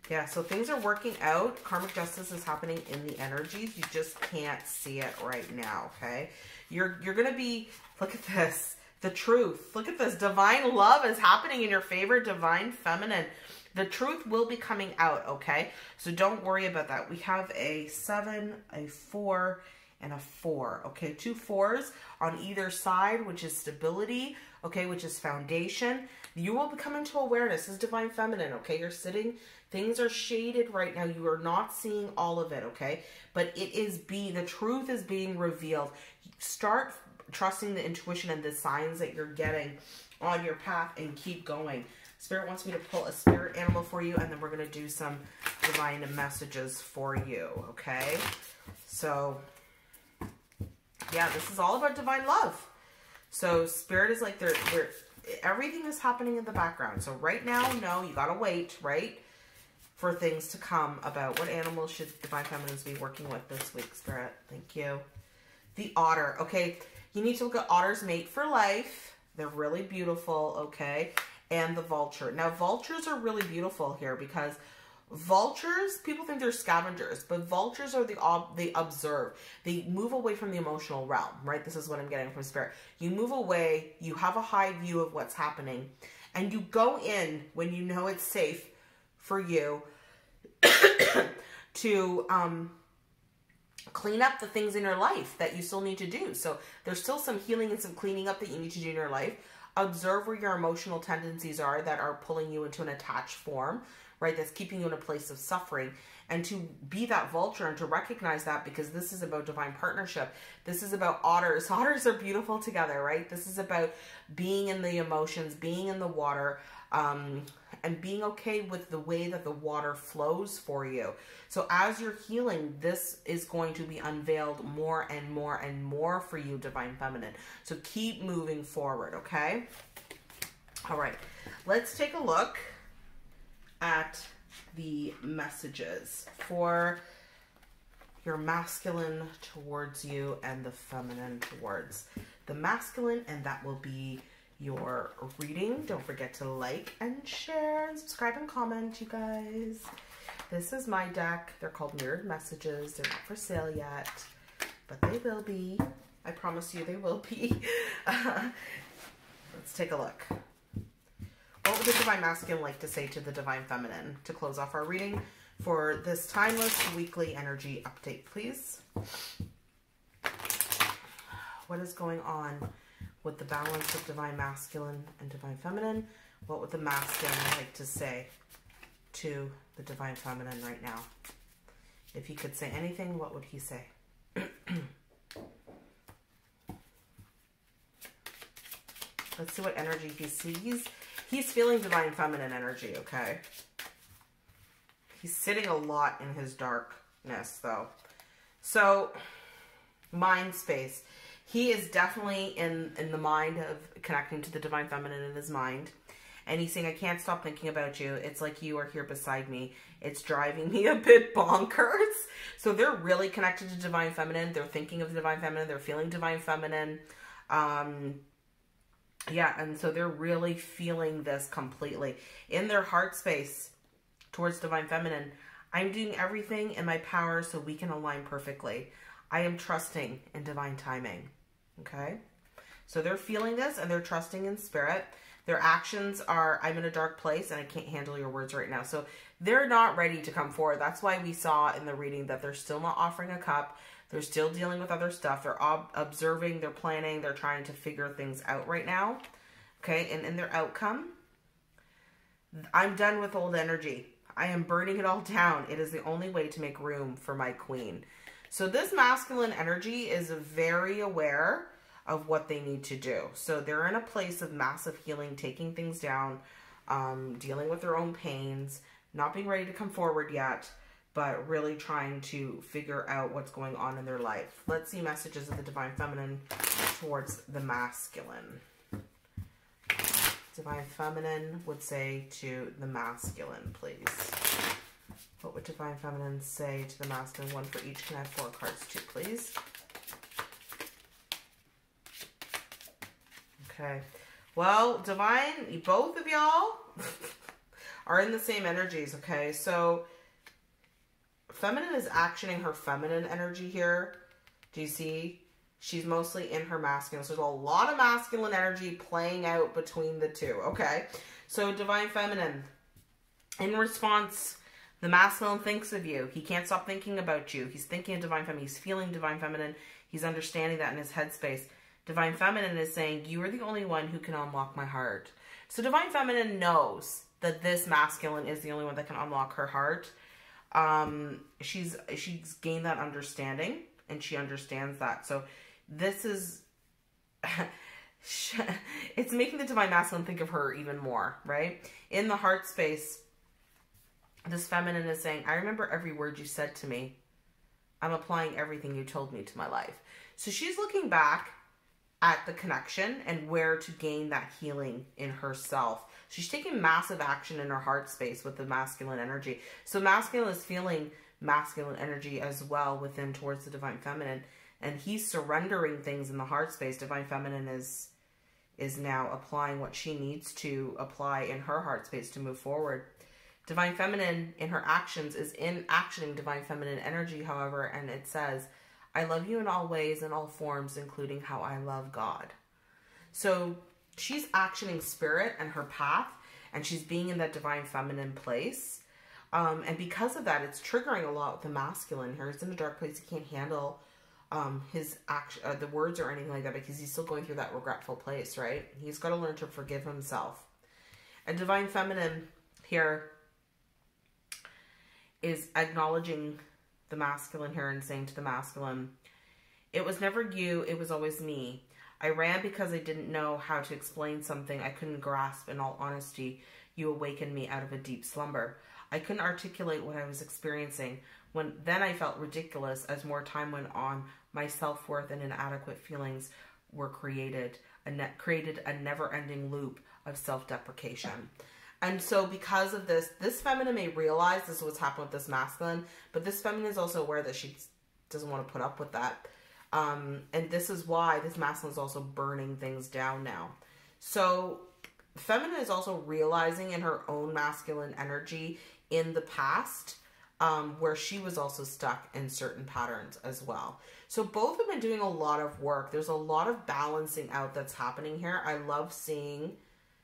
Yeah, so things are working out. Karmic justice is happening in the energies. You just can't see it right now, okay? You're, you're going to be, look at this. The truth. Look at this. Divine love is happening in your favor, Divine Feminine. The truth will be coming out, okay? So don't worry about that. We have a seven, a four, and a four, okay? Two fours on either side, which is stability, okay, which is foundation. You will come into awareness as Divine Feminine, okay? You're sitting, things are shaded right now. You are not seeing all of it, okay? But it is being, the truth is being revealed. Start trusting the intuition and the signs that you're getting on your path and keep going. Spirit wants me to pull a spirit animal for you, and then we're going to do some divine messages for you, okay? So, yeah, this is all about divine love. So, Spirit is like, they're, they're, everything is happening in the background. So, right now, no, you got to wait, right, for things to come about. What animal should Divine Feminines be working with this week, Spirit? Thank you. The otter, okay? You need to look at Otter's Mate for Life. They're really beautiful, okay? And the vulture. Now, vultures are really beautiful here because vultures, people think they're scavengers, but vultures are the, ob they observe. They move away from the emotional realm, right? This is what I'm getting from Spirit. You move away, you have a high view of what's happening, and you go in when you know it's safe for you to... Um, clean up the things in your life that you still need to do. So there's still some healing and some cleaning up that you need to do in your life. Observe where your emotional tendencies are that are pulling you into an attached form, right? That's keeping you in a place of suffering. And to be that vulture and to recognize that, because this is about divine partnership. This is about otters. Otters are beautiful together, right? This is about being in the emotions, being in the water, um, and being okay with the way that the water flows for you. So as you're healing, this is going to be unveiled more and more and more for you, Divine Feminine. So keep moving forward, okay? All right, let's take a look at the messages for your masculine towards you and the feminine towards the masculine, and that will be your reading. Don't forget to like and share and subscribe and comment, you guys. This is my deck. They're called Mirrored Messages. They're not for sale yet, but they will be. I promise you they will be. Let's take a look. What would the Divine Masculine like to say to the Divine Feminine to close off our reading for this timeless weekly energy update, please? What is going on with the balance of Divine Masculine and Divine Feminine? What would the Masculine like to say to the Divine Feminine right now? If he could say anything, what would he say? Let's see what energy he sees. He's feeling Divine Feminine energy, okay? He's sitting a lot in his darkness, though. So, mind space. He is definitely in, in the mind of connecting to the Divine Feminine in his mind. And he's saying, I can't stop thinking about you. It's like you are here beside me. It's driving me a bit bonkers. So they're really connected to Divine Feminine. They're thinking of the Divine Feminine. They're feeling Divine Feminine. Um... Yeah, and so they're really feeling this completely. In their heart space, towards Divine Feminine, I'm doing everything in my power so we can align perfectly. I am trusting in divine timing, okay? So they're feeling this and they're trusting in spirit. Their actions are, I'm in a dark place and I can't handle your words right now. So they're not ready to come forward. That's why we saw in the reading that they're still not offering a cup. They're still dealing with other stuff. They're ob- observing, they're planning, they're trying to figure things out right now. Okay, and in their outcome, I'm done with old energy. I am burning it all down. It is the only way to make room for my queen. So this masculine energy is very aware of what they need to do. So they're in a place of massive healing, taking things down, um, dealing with their own pains, not being ready to come forward yet, but really trying to figure out what's going on in their life. Let's see messages of the Divine Feminine towards the masculine. Divine Feminine would say to the masculine, please. What would Divine Feminine say to the masculine? One for each. Can I have four cards too, please? Okay. Well, Divine, both of y'all are in the same energies, okay? So, Feminine is actioning her feminine energy here. Do you see? She's mostly in her masculine. So, there's a lot of masculine energy playing out between the two, okay? So, Divine Feminine, in response, the masculine thinks of you. He can't stop thinking about you. He's thinking of Divine Feminine. He's feeling Divine Feminine. He's understanding that in his headspace. Divine Feminine is saying, you are the only one who can unlock my heart. So Divine Feminine knows that this masculine is the only one that can unlock her heart. Um, she's, she's gained that understanding and she understands that. So this is, it's making the Divine Masculine think of her even more, right? In the heart space, this feminine is saying, I remember every word you said to me. I'm applying everything you told me to my life. So she's looking back at the connection and where to gain that healing in herself. She's taking massive action in her heart space with the masculine energy. So masculine is feeling masculine energy as well within towards the Divine Feminine. And he's surrendering things in the heart space. Divine Feminine is, is now applying what she needs to apply in her heart space to move forward. Divine Feminine in her actions is in actioning Divine Feminine energy, however, and it says, I love you in all ways and all forms, including how I love God. So she's actioning spirit and her path, and she's being in that Divine Feminine place. Um, and because of that, it's triggering a lot with the masculine here. It's in a dark place. He can't handle um, his action, uh, the words or anything like that because he's still going through that regretful place, right? He's got to learn to forgive himself. And Divine Feminine here is acknowledging the masculine here and saying to the masculine, it was never you, it was always me. I ran because I didn't know how to explain something I couldn't grasp. In all honesty, you awakened me out of a deep slumber. I couldn't articulate what I was experiencing. When then I felt ridiculous as more time went on. My self-worth and inadequate feelings were created, a ne created a never-ending loop of self-deprecation. And so because of this, this feminine may realize this is what's happened with this masculine, but this feminine is also aware that she doesn't want to put up with that. Um, and this is why this masculine is also burning things down now. So feminine is also realizing in her own masculine energy in the past, um, where she was also stuck in certain patterns as well. So both have been doing a lot of work. There's a lot of balancing out that's happening here. I love seeing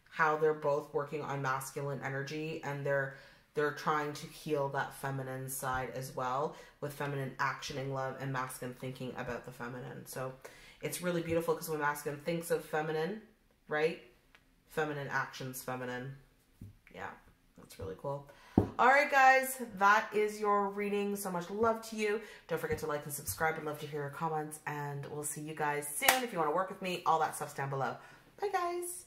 how they're both working on masculine energy and they're they're trying to heal that feminine side as well, with feminine actioning love and masculine thinking about the feminine. So it's really beautiful because when masculine thinks of feminine, right? Feminine actions feminine. Yeah, that's really cool. All right, guys, that is your reading. So much love to you. Don't forget to like and subscribe. I'd love to hear your comments and we'll see you guys soon. If you want to work with me, all that stuff's down below. Bye, guys.